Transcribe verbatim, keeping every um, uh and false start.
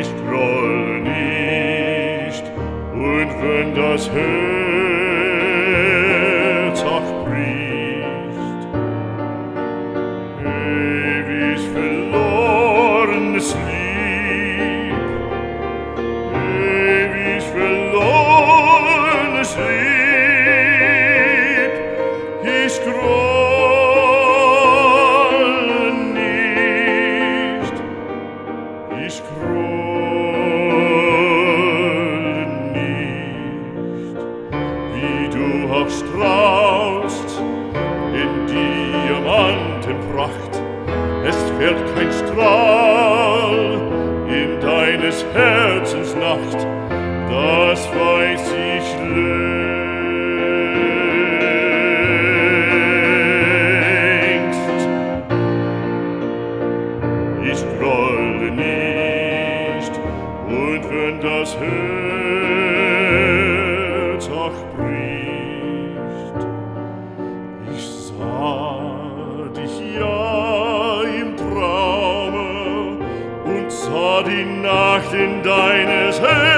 ich grolle nicht, und wenn das Herz auch bricht, ewig verlorenes Lieb, ewig verlorenes Lieb, ich grolle. Ich grolle nicht, wie du auch strahlst in Diamantenpracht. Es fehlt kein Strahl in deines Herzens Nacht, das weiß ich längst. Wenn das Herz auch bricht, ich sah dich ja im Traume und sah die Nacht in deines Herzen.